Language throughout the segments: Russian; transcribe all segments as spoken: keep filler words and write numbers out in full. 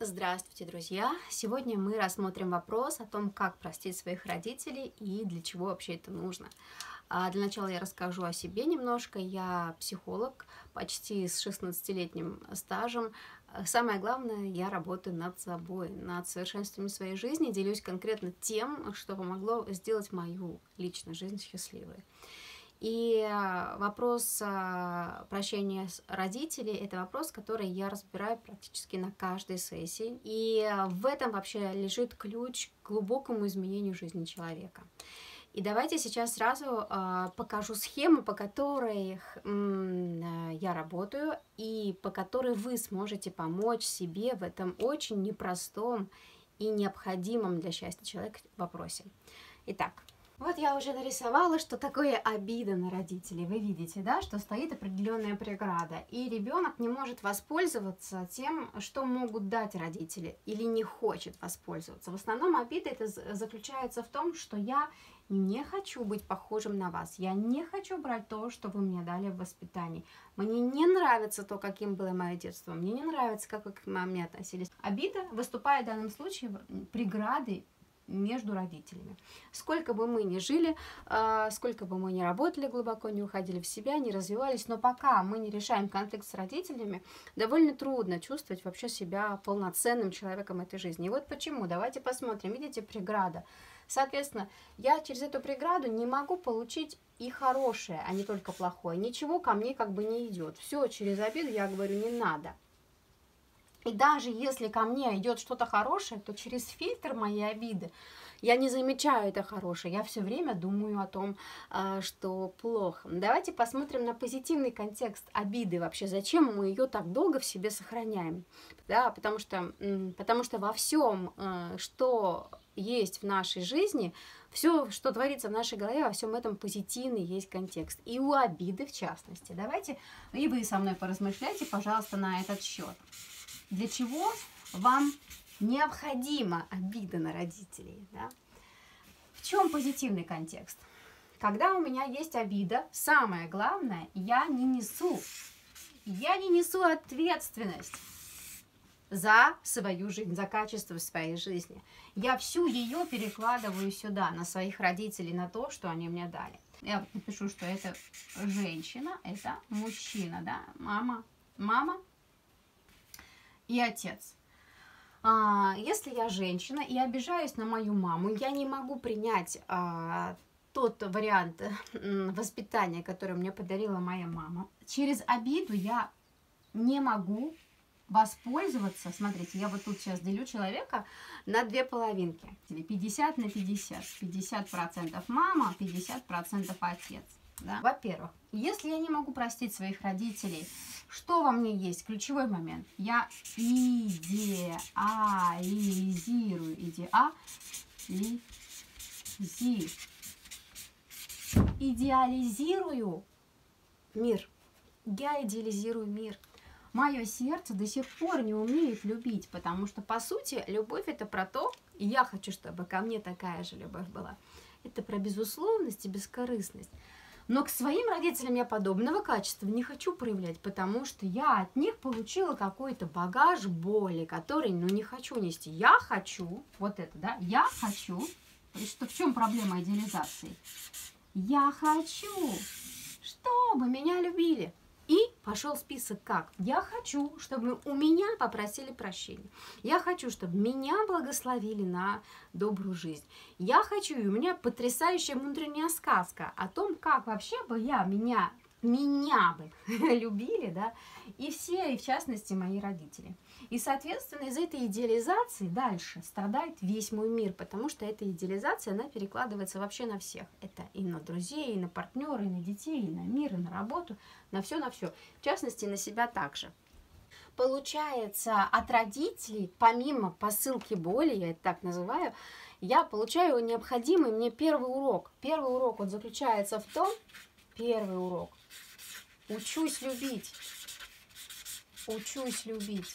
Здравствуйте, друзья! Сегодня мы рассмотрим вопрос о том, как простить своих родителей и для чего вообще это нужно. Для начала я расскажу о себе немножко. Я психолог, почти с шестнадцатилетним стажем. Самое главное, я работаю над собой, над совершенствованием своей жизни, делюсь конкретно тем, что помогло сделать мою личную жизнь счастливой. И вопрос прощения родителей – это вопрос, который я разбираю практически на каждой сессии. И в этом вообще лежит ключ к глубокому изменению жизни человека. И давайте сейчас сразу покажу схему, по которой я работаю, и по которой вы сможете помочь себе в этом очень непростом и необходимом для счастья человека вопросе. Итак. Вот я уже нарисовала, что такое обида на родителей. Вы видите, да, что стоит определенная преграда, и ребенок не может воспользоваться тем, что могут дать родители, или не хочет воспользоваться. В основном обида это заключается в том, что я не хочу быть похожим на вас, я не хочу брать то, что вы мне дали в воспитании. Мне не нравится то, каким было мое детство, мне не нравится, как вы к маме относились. Обида выступает в данном случае преградой между родителями. Сколько бы мы ни жили, сколько бы мы ни работали глубоко, не уходили в себя, не развивались, но пока мы не решаем конфликт с родителями, довольно трудно чувствовать вообще себя полноценным человеком этой жизни. И вот почему. Давайте посмотрим. Видите, преграда. Соответственно, я через эту преграду не могу получить и хорошее, а не только плохое. Ничего ко мне как бы не идет. Все через обиду я говорю не надо. И даже если ко мне идет что-то хорошее, то через фильтр моей обиды я не замечаю это хорошее. Я все время думаю о том, что плохо. Давайте посмотрим на позитивный контекст обиды вообще. Зачем мы ее так долго в себе сохраняем? Да, потому что, потому что во всем, что есть в нашей жизни, все, что творится в нашей голове, во всем этом позитивный есть контекст. И у обиды в частности. Давайте и вы со мной поразмышляйте, пожалуйста, на этот счет. Для чего вам необходима обида на родителей? Да? В чем позитивный контекст? Когда у меня есть обида, самое главное, я не несу, я не несу ответственность за свою жизнь, за качество своей жизни. Я всю ее перекладываю сюда, на своих родителей, на то, что они мне дали. Я вот напишу, что это женщина, это мужчина, да, мама, мама. И отец. Если я женщина и обижаюсь на мою маму, я не могу принять тот вариант воспитания, который мне подарила моя мама. Через обиду я не могу воспользоваться. Смотрите, я вот тут сейчас делю человека на две половинки. пятьдесят на пятьдесят. пятьдесят процентов мама, пятьдесят процентов отец. Да? Во-первых, если я не могу простить своих родителей, что во мне есть? Ключевой момент. Я идеализирую, идеализирую, идеализирую мир. Я идеализирую мир. Мое сердце до сих пор не умеет любить, потому что, по сути, любовь это про то, и я хочу, чтобы ко мне такая же любовь была. Это про безусловность и бескорыстность. Но к своим родителям я подобного качества не хочу проявлять, потому что я от них получила какой-то багаж боли, который, ну, не хочу нести. Я хочу, вот это, да, я хочу, что в чем проблема идеализации? Я хочу, чтобы меня любили. И пошел список как. Я хочу, чтобы у меня попросили прощения. Я хочу, чтобы меня благословили на добрую жизнь. Я хочу, и у меня потрясающая внутренняя сказка о том, как вообще бы я, меня, меня бы любили, да, и все, и в частности мои родители. И, соответственно, из этой идеализации дальше страдает весь мой мир, потому что эта идеализация, она перекладывается вообще на всех. Это и на друзей, и на партнеры, и на детей, и на мир, и на работу, на все, на все. В частности, на себя также. Получается, от родителей, помимо посылки боли, я это так называю, я получаю необходимый мне первый урок. Первый урок, он заключается в том, первый урок, учусь любить, учусь любить.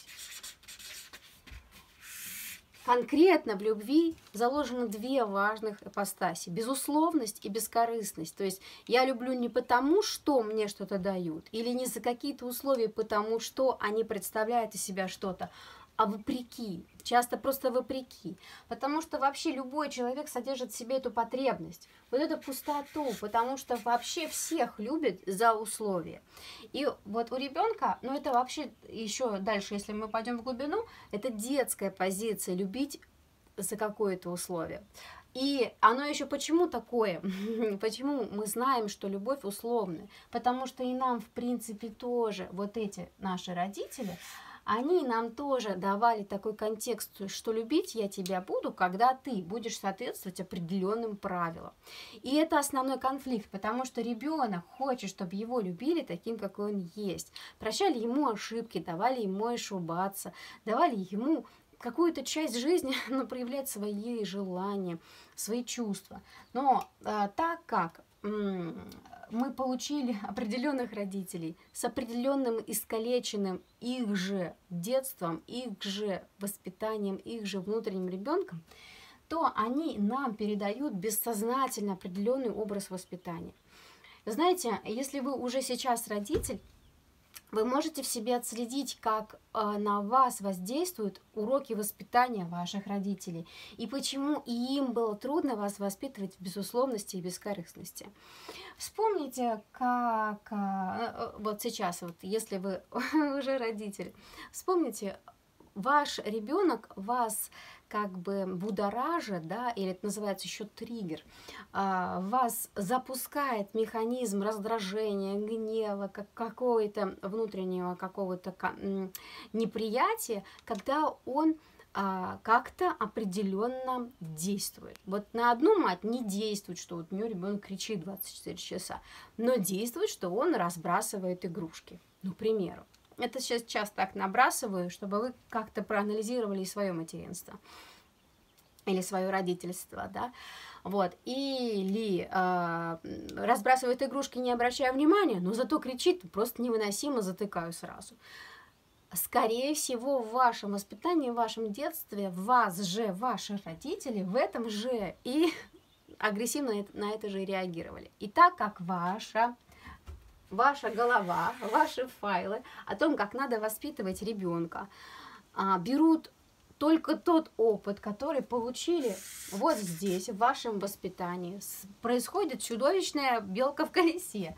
Конкретно в любви заложены две важных ипостаси – безусловность и бескорыстность. То есть я люблю не потому, что мне что-то дают, или не за какие-то условия, потому что они представляют из себя что-то, а вопреки, часто просто вопреки, потому что вообще любой человек содержит в себе эту потребность, вот эту пустоту, потому что вообще всех любят за условия. И вот у ребенка, ну это вообще еще дальше, если мы пойдем в глубину, это детская позиция любить за какое-то условие. И оно еще почему такое? Почему мы знаем, что любовь условная? Потому что и нам, в принципе, тоже вот эти наши родители, они нам тоже давали такой контекст, что любить я тебя буду, когда ты будешь соответствовать определенным правилам. И это основной конфликт, потому что ребенок хочет, чтобы его любили таким, какой он есть. Прощали ему ошибки, давали ему ошибаться, давали ему какую-то часть жизни, но проявлять свои желания, свои чувства. Но а, так как мы получили определенных родителей с определенным искалеченным их же детством, их же воспитанием, их же внутренним ребенком, то они нам передают бессознательно определенный образ воспитания. Знаете, если вы уже сейчас родитель, вы можете в себе отследить, как на вас воздействуют уроки воспитания ваших родителей и почему им было трудно вас воспитывать в безусловности и бескорыстности. Вспомните, как вот сейчас, вот если вы уже родитель, вспомните, ваш ребенок вас как бы будоражит, да, или это называется еще триггер, вас запускает механизм раздражения, гнева, как какого-то внутреннего какого-то неприятия, когда он как-то определенно действует. Вот на одну мать не действует, что вот у нее ребенок кричит двадцать четыре часа, но действует, что он разбрасывает игрушки, ну, к примеру. Это сейчас часто так набрасываю, чтобы вы как-то проанализировали свое материнство или свое родительство, да, вот, или э, разбрасывает игрушки, не обращая внимания, но зато кричит, просто невыносимо, затыкаю сразу. Скорее всего, в вашем воспитании, в вашем детстве, вас же, ваши родители в этом же и агрессивно на это же реагировали. И так как ваша Ваша голова, ваши файлы о том, как надо воспитывать ребенка, берут только тот опыт, который получили вот здесь, в вашем воспитании. Происходит чудовищная белка в колесе.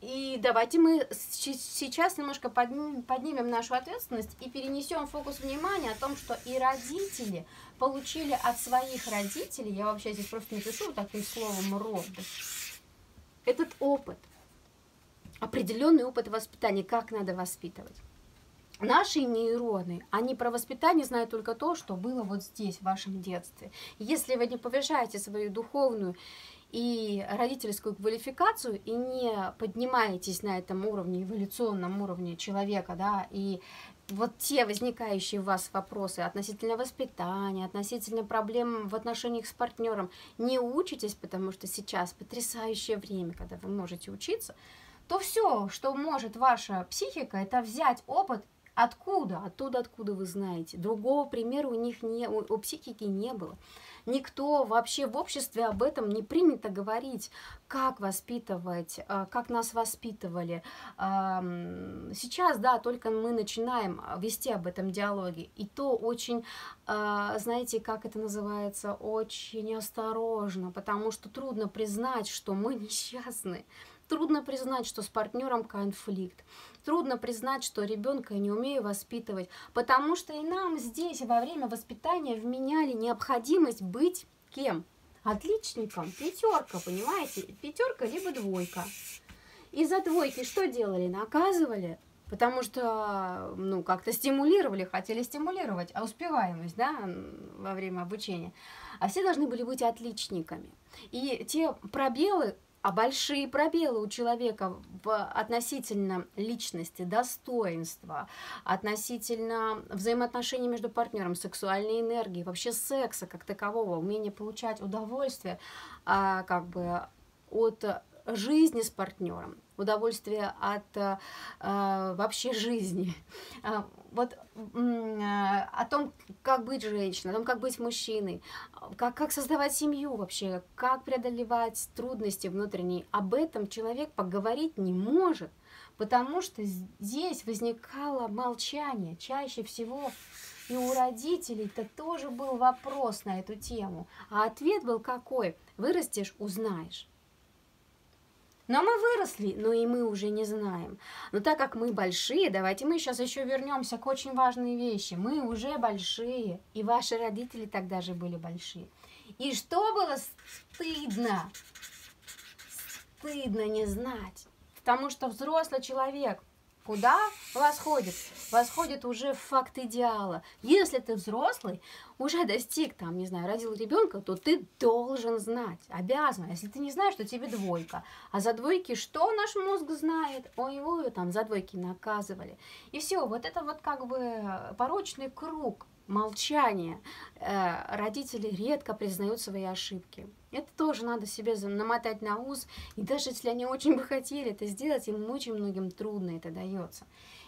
И давайте мы сейчас немножко поднимем, поднимем нашу ответственность и перенесем фокус внимания о том, что и родители получили от своих родителей, я вообще здесь просто напишу таким словом «род», этот опыт, определенный опыт воспитания, как надо воспитывать. Наши нейроны, они про воспитание знают только то, что было вот здесь, в вашем детстве. Если вы не повышаете свою духовную и родительскую квалификацию и не поднимаетесь на этом уровне, эволюционном уровне человека, да, и вот те возникающие у вас вопросы относительно воспитания, относительно проблем в отношениях с партнером, не учитесь, потому что сейчас потрясающее время, когда вы можете учиться, то все, что может ваша психика, это взять опыт откуда, оттуда, откуда вы знаете. Другого примера у них не, у, у психики не было. Никто вообще в обществе об этом не принято говорить, как воспитывать, как нас воспитывали. Сейчас, да, только мы начинаем вести об этом диалоги. И то очень, знаете, как это называется, очень осторожно, потому что трудно признать, что мы несчастны. Трудно признать, что с партнером конфликт. Трудно признать, что ребенка я не умею воспитывать. Потому что и нам здесь во время воспитания вменяли необходимость быть кем? Отличником. Пятерка, понимаете? Пятерка либо двойка. Из-за двойки что делали? Наказывали. Потому что, ну, как-то стимулировали, хотели стимулировать, а успеваемость, да, во время обучения. А все должны были быть отличниками. И те пробелы, а большие пробелы у человека относительно личности, достоинства, относительно взаимоотношений между партнером, сексуальной энергии, вообще секса как такового, умения получать удовольствие а, как бы от жизни с партнером, удовольствие от а, вообще жизни. Вот о том, как быть женщиной, о том, как быть мужчиной, как, как создавать семью вообще, как преодолевать трудности внутренние, об этом человек поговорить не может, потому что здесь возникало молчание. Чаще всего и у родителей-то тоже был вопрос на эту тему. А ответ был какой? Вырастешь – узнаешь. Но мы выросли, но и мы уже не знаем. Но так как мы большие, давайте мы сейчас еще вернемся к очень важной вещи. Мы уже большие, и ваши родители тогда же были большие. И что было стыдно? Стыдно не знать. Потому что взрослый человек куда восходит? Восходит уже в факт идеала. Если ты взрослый, уже достиг, там, не знаю, родил ребенка, то ты должен знать, обязан. Если ты не знаешь, то тебе двойка. А за двойки что наш мозг знает? О, его там за двойки наказывали. И все, вот это вот как бы порочный круг молчания. Родители редко признают свои ошибки. Это тоже надо себе намотать на ус. И даже если они очень бы хотели это сделать, им очень многим трудно это дается.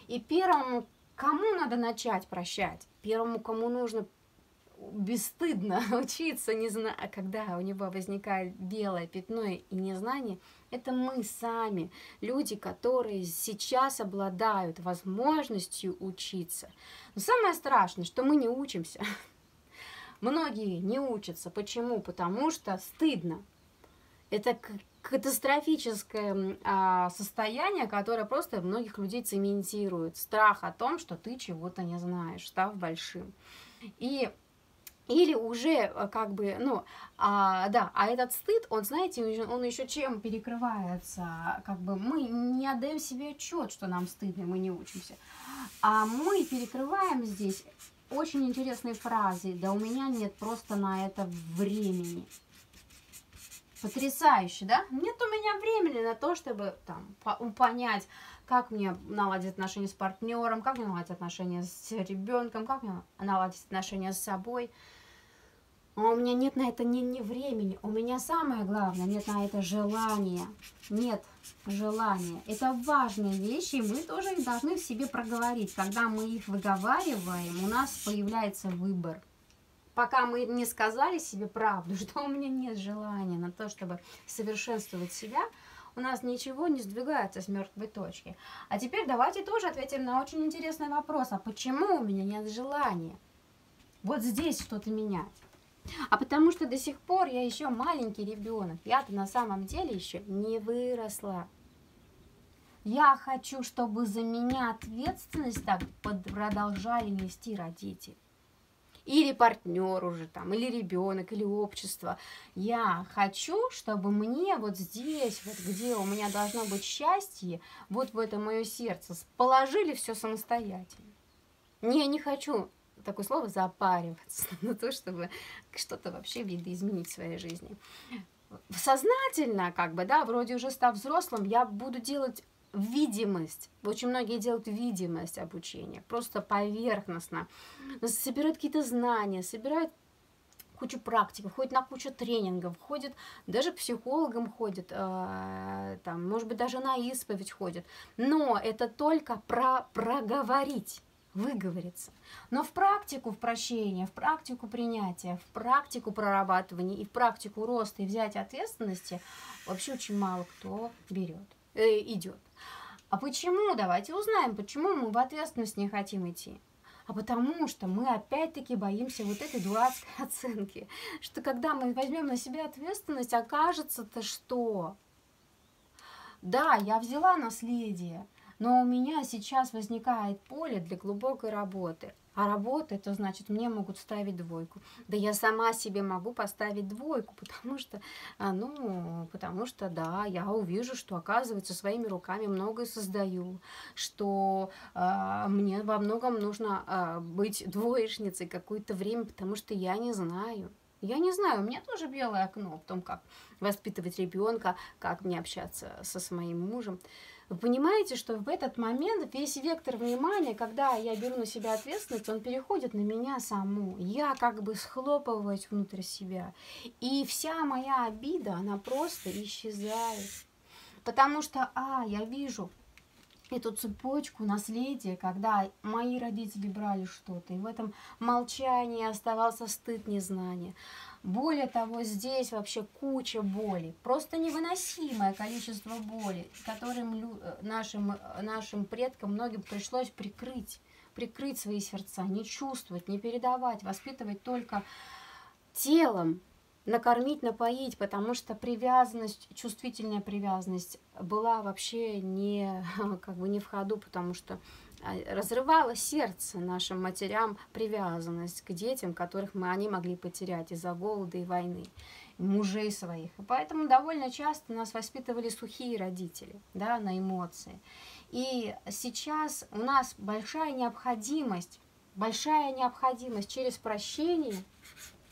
И первому, кому надо начать прощать, первому, кому нужно бесстыдно учиться, не зна... когда у него возникает белое пятно и незнание, это мы сами, люди, которые сейчас обладают возможностью учиться. Но самое страшное, что мы не учимся. Многие не учатся. Почему? Потому что стыдно. Это катастрофическое а, состояние, которое просто многих людей цементирует. Страх о том, что ты чего-то не знаешь, став большим. И, или уже как бы, ну, а, да, а этот стыд, он, знаете, он еще чем перекрывается? Как бы мы не отдаем себе отчет, что нам стыдно, мы не учимся. А мы перекрываем здесь... Очень интересные фразы. Да у меня нет просто на это времени. Потрясающе, да? Нет у меня времени на то, чтобы там понять, как мне наладить отношения с партнером, как мне наладить отношения с ребенком, как мне наладить отношения с собой. Но у меня нет на это ни, ни времени. У меня самое главное, нет на это желания. Нет желания. Это важные вещи, и мы тоже их должны в себе проговорить. Когда мы их выговариваем, у нас появляется выбор. Пока мы не сказали себе правду, что у меня нет желания на то, чтобы совершенствовать себя, у нас ничего не сдвигается с мертвой точки. А теперь давайте тоже ответим на очень интересный вопрос. А почему у меня нет желания вот здесь что-то менять? А потому что до сих пор я еще маленький ребенок. Я-то на самом деле еще не выросла. Я хочу, чтобы за меня ответственность так продолжали нести родители. Или партнер уже там, или ребенок, или общество. Я хочу, чтобы мне вот здесь, вот где у меня должно быть счастье, вот в это мое сердце, положили все самостоятельно. Не, не хочу... такое слово запариваться на то, чтобы что-то вообще видоизменить в своей жизни. Сознательно, как бы, да, вроде уже став взрослым, я буду делать видимость. Очень многие делают видимость обучения, просто поверхностно. Собирают какие-то знания, собирают кучу практик, ходят на кучу тренингов, ходят, даже к психологам ходят, э, там, может быть, даже на исповедь ходят. Но это только про проговорить. Выговориться. Но в практику в прощения, в практику принятия, в практику прорабатывания и в практику роста и взятия ответственности вообще очень мало кто берет, э, идет. А почему? Давайте узнаем, почему мы в ответственность не хотим идти. А потому что мы опять-таки боимся вот этой дурацкой оценки, что когда мы возьмем на себя ответственность, окажется-то что? Да, я взяла наследие, но у меня сейчас возникает поле для глубокой работы. А работа, это значит, мне могут ставить двойку. Да я сама себе могу поставить двойку, потому что, ну, потому что, да, я увижу, что, оказывается, своими руками многое создаю, что э, мне во многом нужно э, быть двоечницей какое-то время, потому что я не знаю. Я не знаю, у меня тоже белое окно в том, как воспитывать ребенка, как мне общаться со своим мужем. Вы понимаете, что в этот момент весь вектор внимания, когда я беру на себя ответственность, он переходит на меня саму. Я как бы схлопываюсь внутрь себя. И вся моя обида, она просто исчезает. Потому что, а, я вижу, эту цепочку наследия, когда мои родители брали что-то, и в этом молчании оставался стыд незнания. Более того, здесь вообще куча боли, просто невыносимое количество боли, которым нашим, нашим предкам многим пришлось прикрыть, прикрыть свои сердца, не чувствовать, не передавать, воспитывать только телом, накормить, напоить, потому что привязанность, чувствительная привязанность была вообще не, как бы не в ходу, потому что разрывало сердце нашим матерям привязанность к детям, которых мы, они могли потерять из-за голода и войны, мужей своих. И поэтому довольно часто нас воспитывали сухие родители, да, на эмоции. И сейчас у нас большая необходимость, большая необходимость через прощение,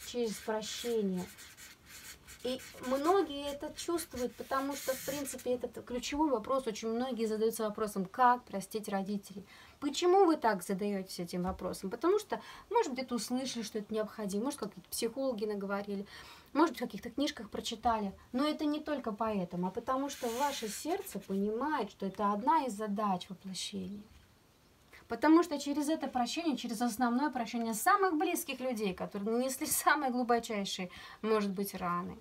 через прощение. И многие это чувствуют, потому что, в принципе, этот ключевой вопрос, очень многие задаются вопросом, как простить родителей. Почему вы так задаетесь этим вопросом? Потому что, может, где-то услышали, что это необходимо, может, какие-то психологи наговорили, может, в каких-то книжках прочитали. Но это не только поэтому, а потому что ваше сердце понимает, что это одна из задач воплощения. Потому что через это прощение, через основное прощение самых близких людей, которые нанесли самые глубочайшие, может быть, раны.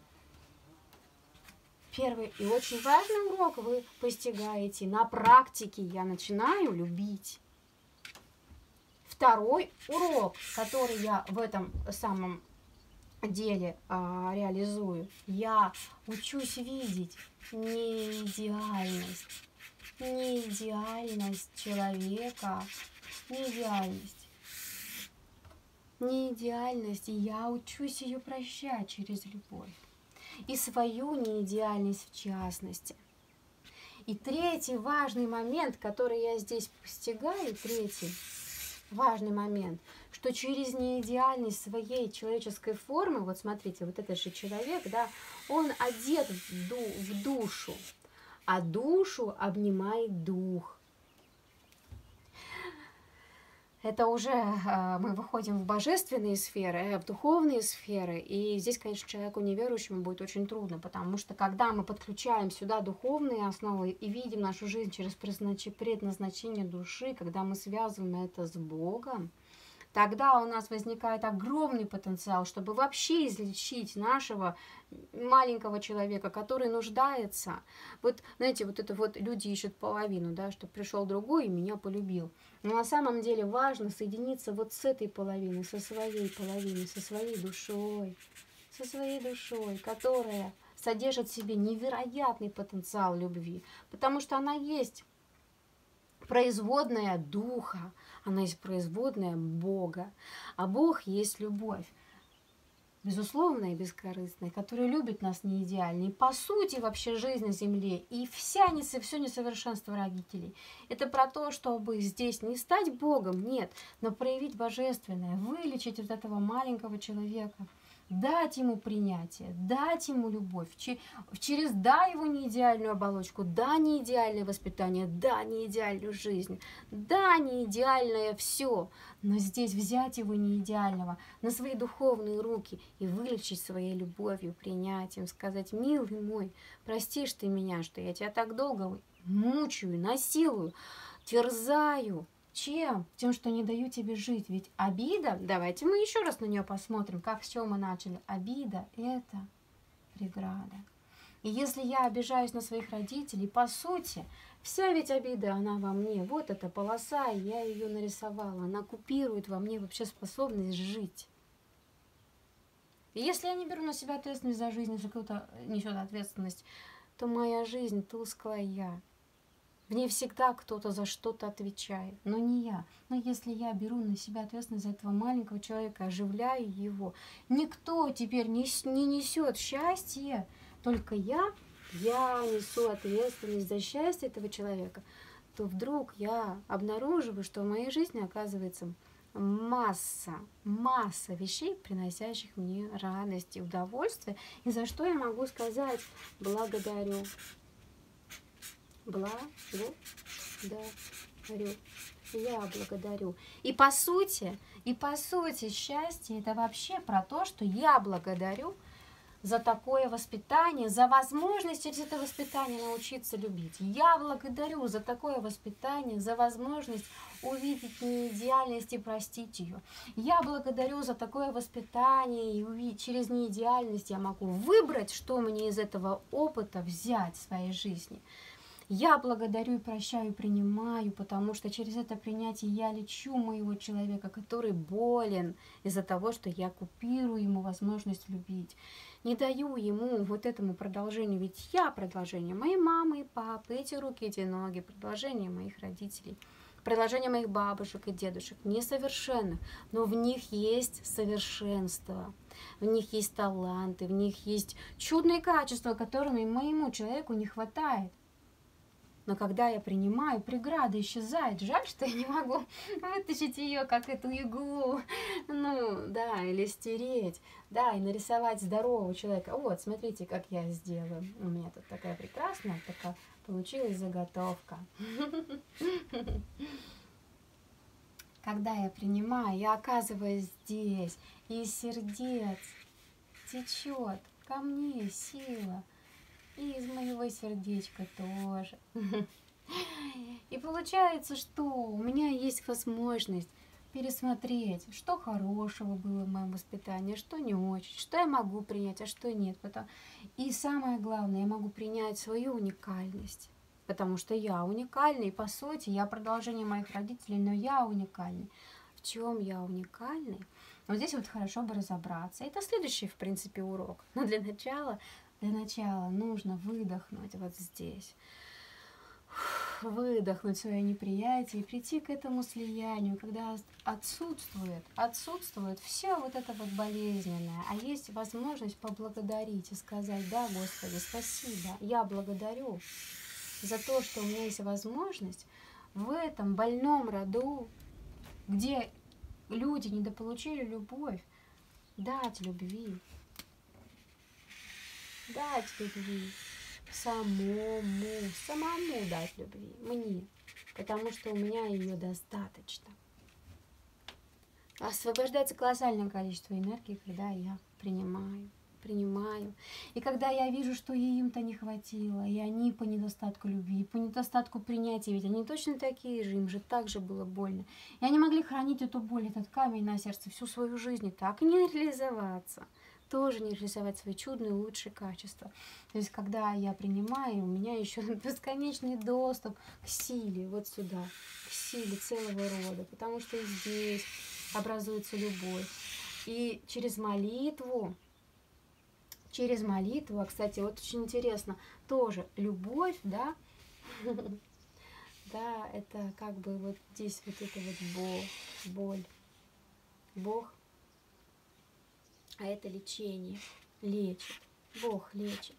Первый и очень важный урок вы постигаете на практике. Я начинаю любить. Второй урок, который я в этом самом деле а, реализую, я учусь видеть неидеальность. Неидеальность человека, неидеальность, неидеальность, и я учусь ее прощать через любовь, и свою неидеальность в частности. И третий важный момент, который я здесь постигаю, третий важный момент, что через неидеальность своей человеческой формы, вот смотрите, вот этот же человек, да, он одет в, ду в душу, а душу обнимает дух. Это уже э, мы выходим в божественные сферы, в духовные сферы, и здесь, конечно, человеку неверующему будет очень трудно, потому что, когда мы подключаем сюда духовные основы и видим нашу жизнь через предназначение души, когда мы связываем это с Богом, тогда у нас возникает огромный потенциал, чтобы вообще излечить нашего маленького человека, который нуждается. Вот, знаете, вот это вот люди ищут половину, да, чтобы пришел другой и меня полюбил. Но на самом деле важно соединиться вот с этой половиной, со своей половиной, со своей душой, со своей душой, которая содержит в себе невероятный потенциал любви, потому что она есть производная духа, она есть производная Бога, а Бог есть любовь, безусловная и бескорыстная, которая любит нас неидеально. И по сути вообще жизнь на земле и вся, все несовершенство родителей. Это про то, чтобы здесь не стать Богом, нет, но проявить божественное, вылечить вот этого маленького человека, дать ему принятие, дать ему любовь, через да его неидеальную оболочку, да неидеальное воспитание, да неидеальную жизнь, да неидеальное все, но здесь взять его неидеального на свои духовные руки и вылечить своей любовью, принятием, сказать: милый мой, простишь ты меня, что я тебя так долго мучаю, насилую, терзаю. Чем? Тем, что не даю тебе жить. Ведь обида, давайте мы еще раз на нее посмотрим, как с чего мы начали. Обида – это преграда. И если я обижаюсь на своих родителей, по сути, вся ведь обида, она во мне. Вот эта полоса, и я ее нарисовала. Она купирует во мне вообще способность жить. И если я не беру на себя ответственность за жизнь, если кто-то несет ответственность, то моя жизнь тусклая. Мне всегда кто-то за что-то отвечает, но не я. Но если я беру на себя ответственность за этого маленького человека, оживляю его, никто теперь не, не несет счастье, только я, я несу ответственность за счастье этого человека, то вдруг я обнаруживаю, что в моей жизни оказывается масса, масса вещей, приносящих мне радость и удовольствие, и за что я могу сказать «благодарю». Благодарю. Я благодарю. И по сути, и по сути счастье — это вообще про то, что я благодарю за такое воспитание, за возможность через это воспитание научиться любить. Я благодарю за такое воспитание, за возможность увидеть неидеальность и простить ее. Я благодарю за такое воспитание, и увидеть через неидеальность я могу выбрать, что мне из этого опыта взять в своей жизни. Я благодарю, и прощаю, и принимаю, потому что через это принятие я лечу моего человека, который болен из-за того, что я купирую ему возможность любить. Не даю ему вот этому продолжению, ведь я продолжение моей мамы и папы, эти руки, эти ноги, продолжение моих родителей, продолжение моих бабушек и дедушек, несовершенных, но в них есть совершенство. В них есть таланты, в них есть чудные качества, которыми моему человеку не хватает. Но когда я принимаю, преграда исчезает. Жаль, что я не могу вытащить ее, как эту иглу, ну, да, или стереть, да, и нарисовать здорового человека. Вот, смотрите, как я сделаю. У меня тут такая прекрасная, такая получилась заготовка. Когда я принимаю, я оказываюсь здесь, и из сердец течет ко мне сила. И из моего сердечка тоже. И получается, что у меня есть возможность пересмотреть, что хорошего было в моем воспитании, что не очень, что я могу принять, а что нет. И самое главное, я могу принять свою уникальность, потому что я уникальна, и по сути я продолжение моих родителей, но я уникальна. В чем я уникальна? Вот здесь вот хорошо бы разобраться. Это следующий, в принципе, урок. Но для начала... Для начала нужно выдохнуть вот здесь, выдохнуть свое неприятие и прийти к этому слиянию, когда отсутствует, отсутствует все вот это вот болезненное, а есть возможность поблагодарить и сказать: да, Господи, спасибо, я благодарю за то, что у меня есть возможность в этом больном роду, где люди недополучили любовь, дать любви. Дать любви самому, самому дать любви, мне, потому что у меня ее достаточно. Освобождается колоссальное количество энергии, когда я принимаю, принимаю. И когда я вижу, что им-то не хватило, и они по недостатку любви, по недостатку принятия, ведь они точно такие же, им же так же было больно. И они могли хранить эту боль, этот камень на сердце всю свою жизнь и так не реализоваться. Тоже не реализовать свои чудные лучшие качества. То есть, когда я принимаю, у меня еще бесконечный доступ к силе, вот сюда, к силе целого рода, потому что здесь образуется любовь. И через молитву, через молитву, а, кстати, вот очень интересно, тоже любовь, да, да, это как бы вот здесь вот это вот боль, Бог. А это лечение. Лечит. Бог лечит.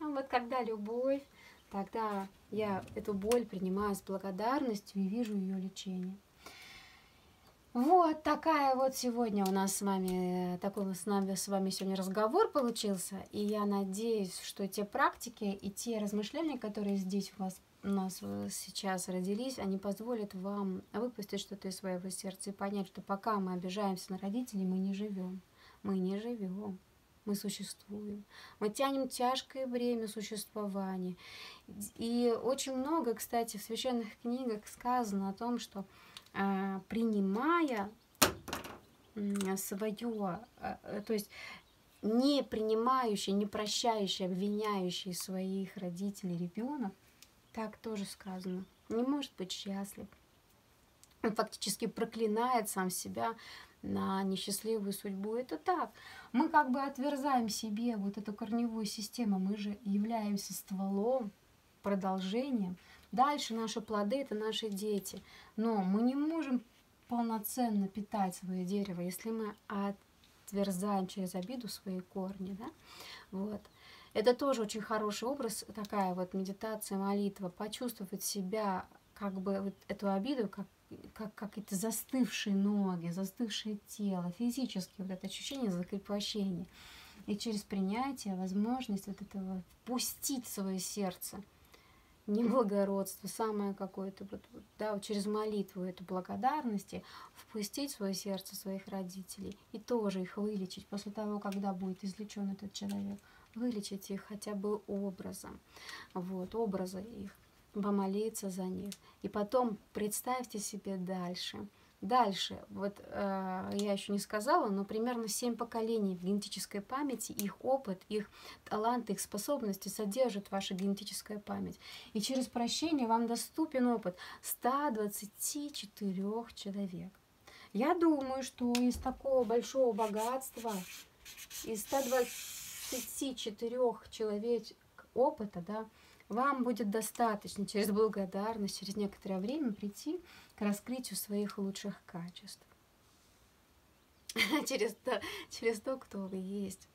Вот когда любовь, тогда я эту боль принимаю с благодарностью и вижу ее лечение. Вот такая вот сегодня у нас с вами, такой у нас с вами сегодня разговор получился. И я надеюсь, что те практики и те размышления, которые здесь у вас у нас сейчас родились, они позволят вам выпустить что-то из своего сердца и понять, что пока мы обижаемся на родителей, мы не живем. Мы не живем. Мы существуем. Мы тянем тяжкое бремя существования. И очень много, кстати, в священных книгах сказано о том, что принимая свое, то есть не принимающий, не прощающий, обвиняющий своих родителей ребенок, так тоже сказано, не может быть счастлив. Он фактически проклинает сам себя на несчастливую судьбу. Это так. Мы как бы отверзаем себе вот эту корневую систему. Мы же являемся стволом, продолжением. Дальше наши плоды – это наши дети. Но мы не можем полноценно питать свое дерево, если мы отверзаем через обиду свои корни. Да? Вот. Это тоже очень хороший образ, такая вот медитация, молитва, почувствовать себя, как бы вот эту обиду, как, как, как это застывшие ноги, застывшее тело, физически вот это ощущение закрепощения. И через принятие возможность вот этого пустить свое сердце не благородство, самое какое-то, вот, да, через молитву эту благодарности впустить в свое сердце своих родителей и тоже их вылечить после того, когда будет излечен этот человек, вылечить их хотя бы образом, вот, образы их, помолиться за них. И потом представьте себе дальше. Дальше, вот э, я еще не сказала, но примерно семь поколений в генетической памяти, их опыт, их таланты, их способности содержит ваша генетическая память. И через прощение вам доступен опыт ста двадцати четырёх человек. Я думаю, что из такого большого богатства, из ста двадцати четырёх человек опыта, да, вам будет достаточно через благодарность, через некоторое время прийти к раскрытию своих лучших качеств. через, то, через то, кто вы есть.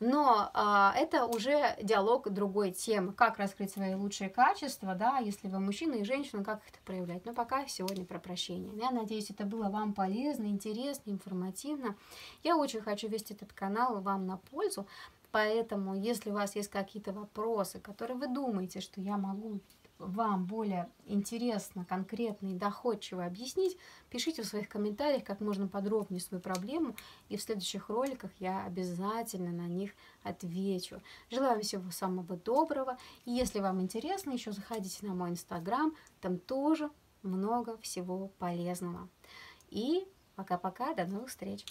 Но а, это уже диалог другой темы. Как раскрыть свои лучшие качества, да, если вы мужчина и женщина, как их это проявлять. Но пока сегодня про прощение. Я надеюсь, это было вам полезно, интересно, информативно. Я очень хочу вести этот канал вам на пользу. Поэтому, если у вас есть какие-то вопросы, которые вы думаете, что я могу вам более интересно, конкретно и доходчиво объяснить, пишите в своих комментариях как можно подробнее свою проблему, и в следующих роликах я обязательно на них отвечу. Желаю вам всего самого доброго, и если вам интересно, еще заходите на мой инстаграм, там тоже много всего полезного. И пока-пока, до новых встреч!